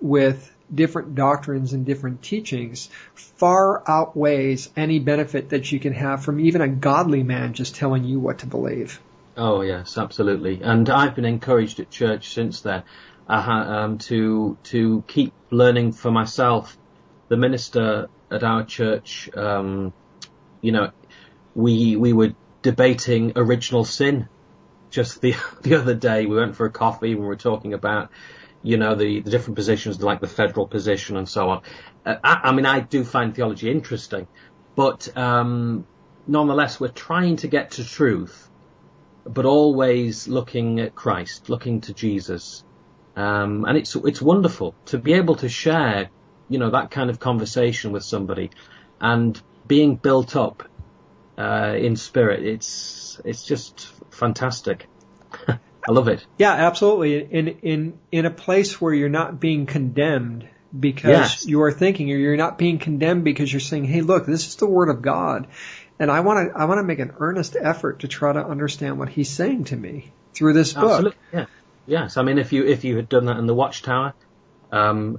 with different doctrines and different teachings far outweighs any benefit that you can have from even a godly man just telling you what to believe. Oh, yes, absolutely. And I've been encouraged at church since then to keep learning for myself. The minister at our church, you know, we were debating original sin just the other day. We went for a coffee and we were talking about, you know, the different positions, like the federal position and so on. I mean, I do find theology interesting, but nonetheless, we're trying to get to truth, but always looking at Christ, looking to Jesus. And it's wonderful to be able to share, you know, that kind of conversation with somebody and being built up in spirit. It's just fantastic. I love it. Yeah, absolutely. In a place where you're not being condemned because you are thinking, or you're not being condemned because you're saying, hey, look, this is the word of God. And I want to make an earnest effort to try to understand what he's saying to me through this book. Absolutely. Yeah. Yes. I mean, if you had done that in the Watchtower,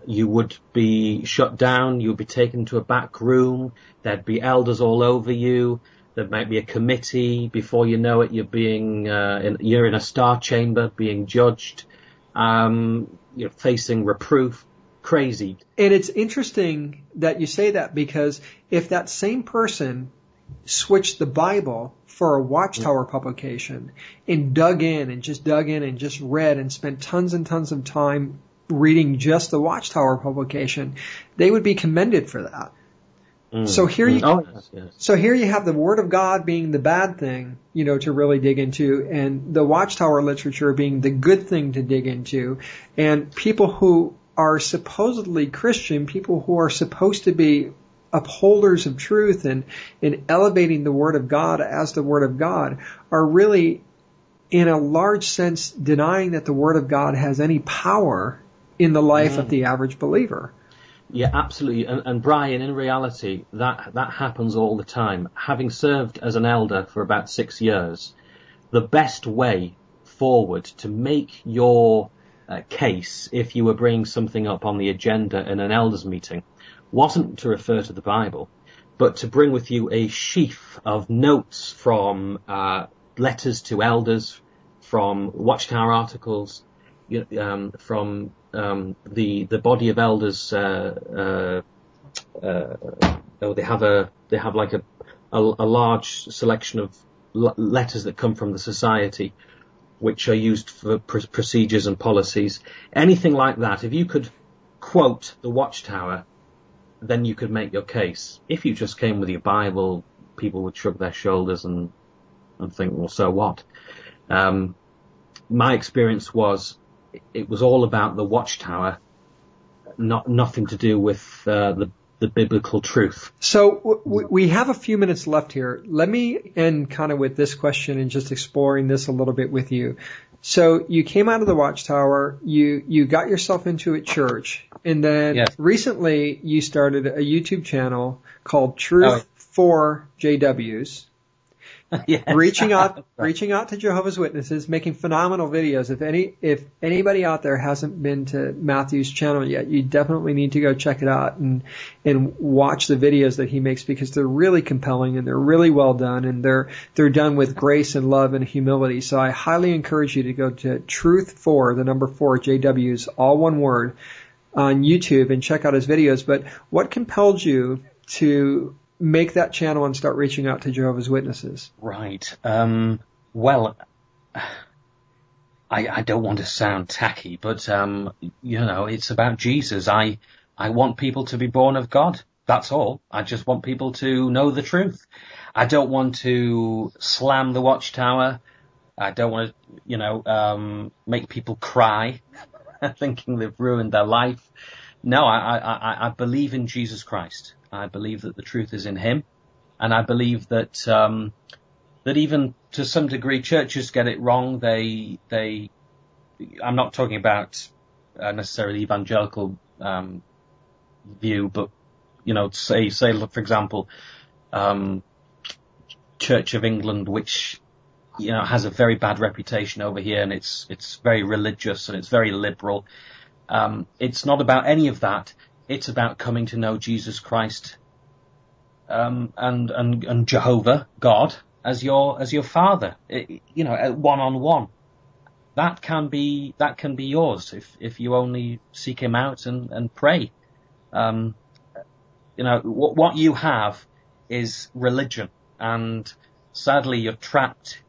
you would be shut down. You'd be taken to a back room. There'd be elders all over you. There might be a committee. Before you know it, you're being you're in a star chamber, being judged. You're facing reproof. Crazy. And it's interesting that you say that, because if that same person switched the Bible for a Watchtower publication and dug in and just read and spent tons and tons of time reading just the Watchtower publication, they would be commended for that. So here you have the Word of God being the bad thing, you know, to really dig into, and the Watchtower literature being the good thing to dig into, and people who are supposedly Christian, people who are supposed to be upholders of truth and elevating the Word of God as the Word of God, are really, in a large sense, denying that the Word of God has any power in the life of the average believer. Yeah, absolutely. And Brian, in reality, that happens all the time. Having served as an elder for about 6 years, the best way forward to make your case, if you were bringing something up on the agenda in an elders meeting, wasn't to refer to the Bible, but to bring with you a sheaf of notes from letters to elders, from Watchtower articles, from the body of elders. They have a large selection of letters that come from the society, which are used for procedures and policies. Anything like that. If you could quote the Watchtower, then you could make your case. If you just came with your Bible, people would shrug their shoulders and think, well, so what? My experience was it was all about the Watchtower, nothing to do with the biblical truth. So we have a few minutes left here. Let me end kind of with this question and just exploring this a little bit with you. So you came out of the Watchtower, you got yourself into a church, and then recently you started a YouTube channel called Truth4JWs, reaching out to Jehovah's Witnesses, making phenomenal videos. If anybody out there hasn't been to Matthew's channel yet, you definitely need to go check it out and watch the videos that he makes, because they're really compelling and they're really well done, and they're done with grace and love and humility. So I highly encourage you to go to Truth4JWs, all one word, on YouTube and check out his videos. But what compelled you to make that channel and start reaching out to Jehovah's Witnesses? Right. I don't want to sound tacky, but it's about Jesus. I want people to be born of God. That's all. I just want people to know the truth. I don't want to slam the Watchtower. I don't want to, make people cry thinking they've ruined their life. No, I believe in Jesus Christ. I believe that the truth is in him, and I believe that that even to some degree churches get it wrong. They I'm not talking about necessarily evangelical view, but say for example Church of England, which has a very bad reputation over here, and it's very religious and it's very liberal. It's not about any of that. It's about coming to know Jesus Christ and Jehovah, God, as your Father. One on one. That can be yours if you only seek Him out and pray. What you have is religion, and sadly you're trapped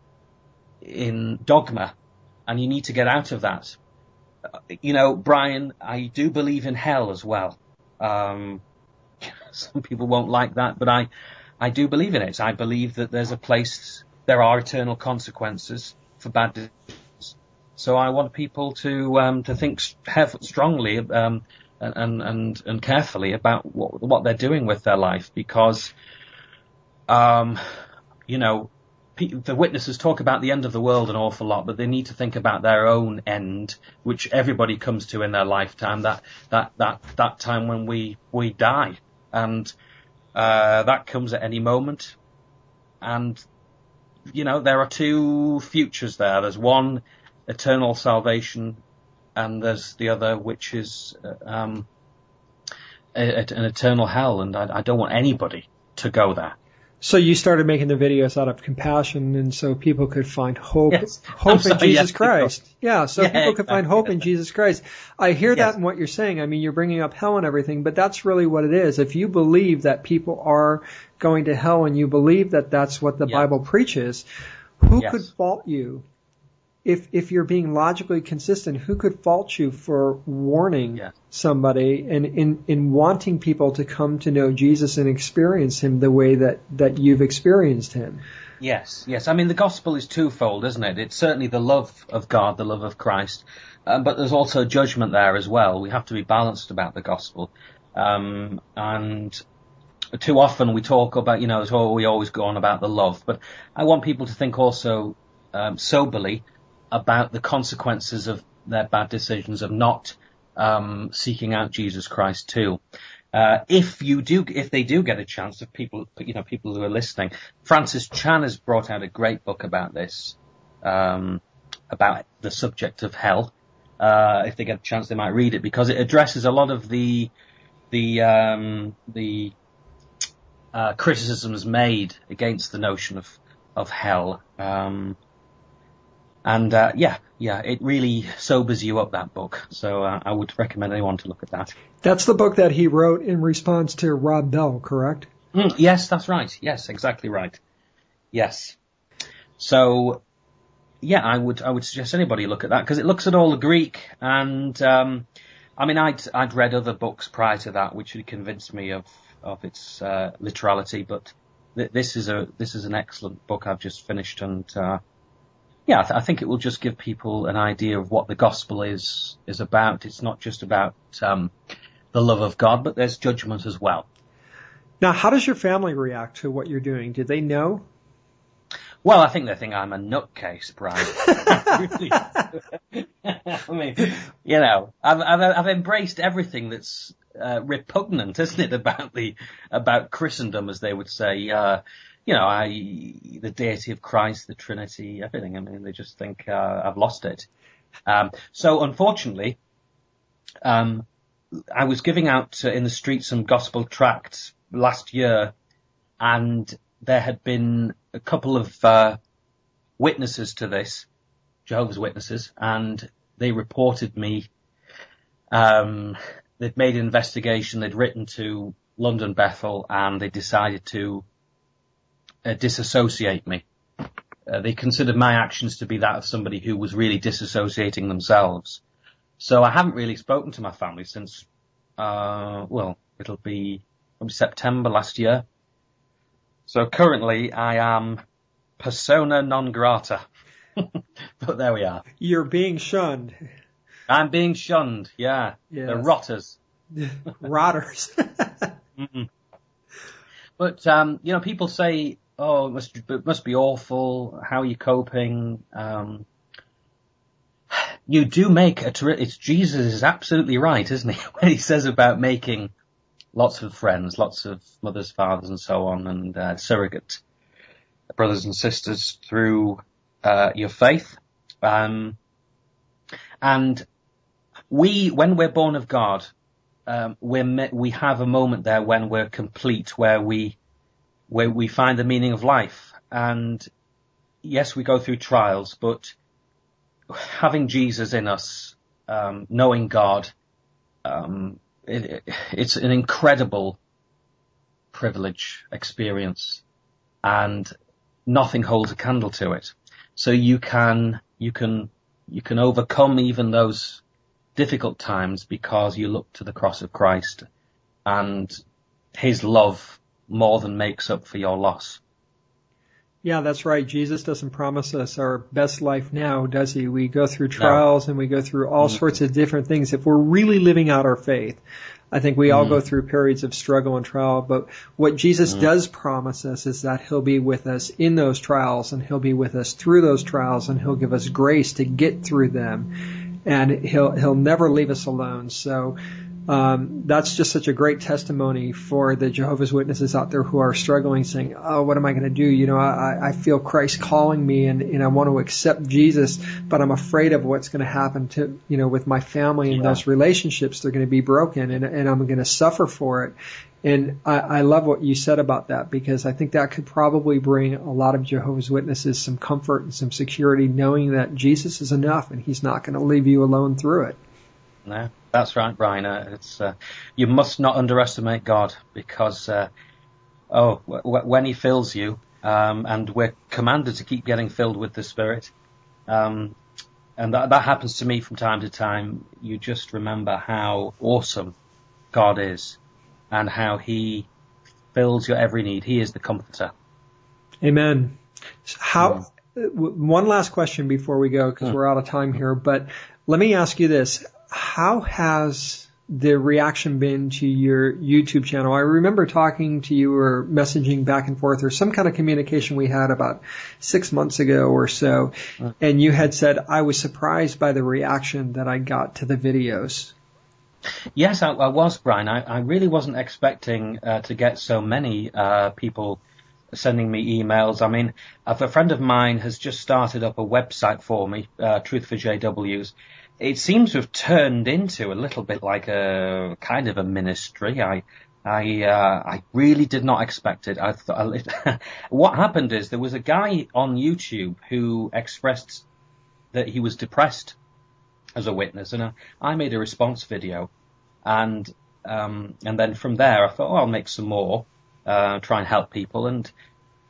in dogma, and you need to get out of that. Brian, I do believe in hell as well. Some people won't like that, but I do believe in it. I believe that there are eternal consequences for bad decisions. So I want people to think strongly and carefully about what they're doing with their life, because the witnesses talk about the end of the world an awful lot, but they need to think about their own end, which everybody comes to in their lifetime, that time when we die. And that comes at any moment. And, you know, there are two futures there. There's one, eternal salvation, and there's the other, which is an eternal hell. And I don't want anybody to go there. So you started making the videos out of compassion, and so people could find hope, hope in Jesus Christ. Yeah, so people could find hope in Jesus Christ. I hear that in what you're saying. I mean, you're bringing up hell and everything, but that's really what it is. If you believe that people are going to hell and you believe that that's what the Bible preaches, who could fault you? If you're being logically consistent, who could fault you for warning somebody and in wanting people to come to know Jesus and experience him the way that you've experienced him? Yes, yes. I mean, the gospel is twofold, isn't it? It's certainly the love of God, the love of Christ, but there's also judgment there as well. We have to be balanced about the gospel. And too often we talk about, you know, we always go on about the love, but I want people to think also soberly about the consequences of their bad decisions of not seeking out Jesus Christ too. If they do get a chance, if people, you know, people who are listening, Francis Chan has brought out a great book about this, about the subject of hell. If they get a chance, they might read it because it addresses a lot of the criticisms made against the notion of hell. And it really sobers you up, that book. So I would recommend anyone to look at that. That's the book that he wrote in response to Rob Bell, correct? Yes, that's right. Yes, exactly right. Yes. So, yeah, I would suggest anybody look at that because it looks at all the Greek. And, I mean, I'd read other books prior to that, which had convinced me of its literality. But this is an excellent book I've just finished and... I think it will just give people an idea of what the gospel is about. It's not just about the love of God, but there's judgment as well. Now, how does your family react to what you're doing? Do they know? Well, I think they think I'm a nutcase, Brian. I mean, you know, I've embraced everything that's repugnant, isn't it, about Christendom, as they would say. You know, the deity of Christ, the Trinity, everything. I mean, they just think I've lost it. So, unfortunately, I was giving out in the street some gospel tracts last year, and there had been a couple of witnesses to this, Jehovah's Witnesses, and they reported me. They'd made an investigation. They'd written to London Bethel, and they decided to disassociate me. They considered my actions to be that of somebody who was really disassociating themselves. So I haven't really spoken to my family since, it'll be September last year. So currently I am persona non grata. But there we are. You're being shunned. I'm being shunned, yeah. Yes. The rotters. Rotters. But, you know, people say, oh, it must be awful. How are you coping? You do make Jesus is absolutely right, isn't he? When he says about making lots of friends, lots of mothers, fathers, and so on, and surrogate brothers and sisters through your faith. And when we're born of God, we have a moment there when we're complete, where we find the meaning of life. And yes, we go through trials, but having Jesus in us, knowing God, it's an incredible privilege experience, and nothing holds a candle to it. So you can overcome even those difficult times because you look to the cross of Christ and his love more than makes up for your loss. Yeah, that's right. Jesus doesn't promise us our best life now, does he? We go through trials and we go through all sorts of different things. If we're really living out our faith, I think we all go through periods of struggle and trial. But what Jesus does promise us is that he'll be with us in those trials, and he'll be with us through those trials, and he'll give us grace to get through them. And he'll never leave us alone. So That's just such a great testimony for the Jehovah's Witnesses out there who are struggling, saying, oh, what am I going to do? You know, I feel Christ calling me, and I want to accept Jesus, but I'm afraid of what's going to happen to, you know, with my family and those relationships. They're going to be broken, and I'm going to suffer for it. And I love what you said about that, because I think that could probably bring a lot of Jehovah's Witnesses some comfort and some security, knowing that Jesus is enough and he's not going to leave you alone through it. No, that's right, Brian. You must not underestimate God, because when he fills you, and we're commanded to keep getting filled with the Spirit, and that happens to me from time to time, you just remember how awesome God is and how he fills your every need. He is the comforter. Amen. One last question before we go, because we're out of time here, but let me ask you this. How has the reaction been to your YouTube channel? I remember talking to you or messaging back and forth or some kind of communication we had about 6 months ago or so, and you had said, I was surprised by the reaction that I got to the videos. Yes, I was, Brian. I really wasn't expecting to get so many people sending me emails. I mean, a friend of mine has just started up a website for me, Truth4JWs. It seems to have turned into a little bit like a kind of a ministry. I really did not expect it. What happened is there was a guy on YouTube who expressed that he was depressed as a witness, and I made a response video, and then from there I thought, I'll make some more, try and help people, and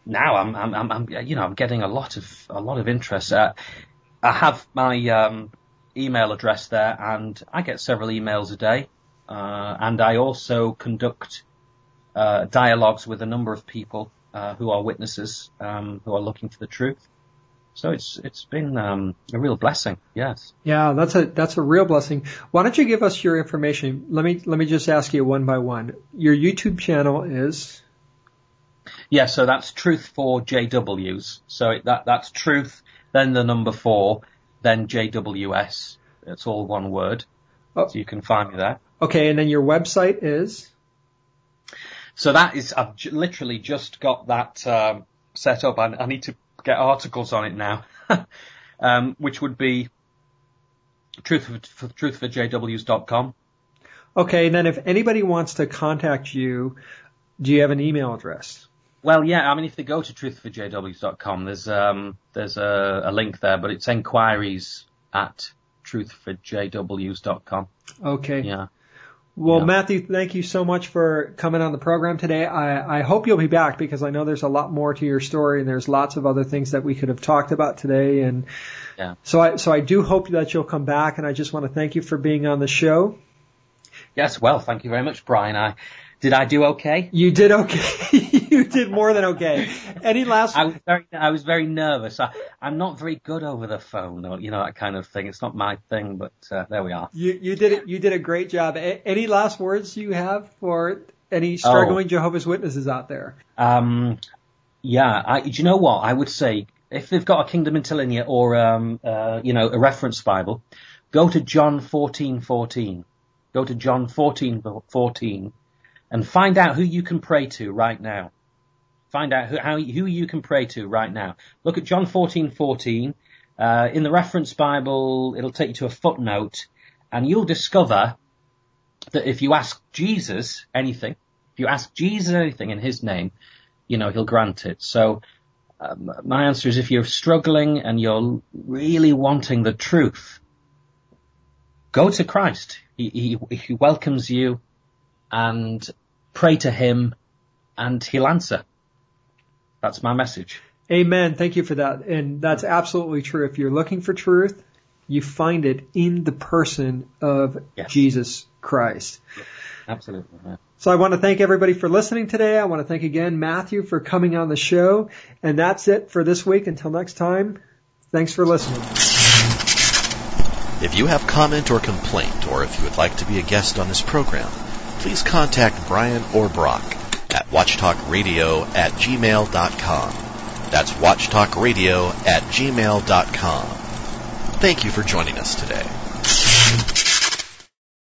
now I'm getting a lot of interest. I have my email address there, and I get several emails a day, and I also conduct dialogues with a number of people who are witnesses, who are looking for the truth. So it's been a real blessing. Yes. Yeah, that's a real blessing. Why don't you give us your information? Let me just ask you one by one. Your YouTube channel is? Yeah, so that's Truth4JWs. So that's truth, then the number 4. Then JWS. It's all one word. Oh. So you can find me there. Okay, and then your website is? So that is, I've literally just got that set up. I need to get articles on it now, which would be truthforjws.com. Okay, and then if anybody wants to contact you, do you have an email address? Well, yeah, I mean, if they go to truthforjws.com, there's a link there, but it's enquiries@truthforjws.com. Okay. Yeah. Well, yeah. Matthew, thank you so much for coming on the program today. I hope you'll be back, because I know there's a lot more to your story, and there's lots of other things that we could have talked about today. And yeah. So I do hope that you'll come back, and I just want to thank you for being on the show. Yes, well, thank you very much, Brian. Did I do okay? You did okay. You did more than okay. Any last? I was very nervous. I'm not very good over the phone, or, you know, that kind of thing. It's not my thing, but there we are. You did it. You did a great job. Any last words you have for any struggling Jehovah's Witnesses out there? Yeah. Do you know what? I would say if they've got a Kingdom Interlinear or a reference Bible, go to John 14:14. Go to John 14:14. And find out who you can pray to right now. Find out who you can pray to right now. Look at John 14:14. In the reference Bible, it'll take you to a footnote, and you'll discover that if you ask Jesus anything, in his name, you know, he'll grant it. So my answer is, if you're struggling and you're really wanting the truth, go to Christ. He welcomes you. And pray to him, and he'll answer. That's my message. Amen. Thank you for that. And that's absolutely true. If you're looking for truth, you find it in the person of Jesus Christ. Yes. Absolutely. Yeah. So I want to thank everybody for listening today. I want to thank again Matthew for coming on the show. And that's it for this week. Until next time, thanks for listening. If you have comment or complaint, or if you would like to be a guest on this program, please contact Brian or Brock at watchtalkradio@gmail.com. That's watchtalkradio@gmail.com. Thank you for joining us today.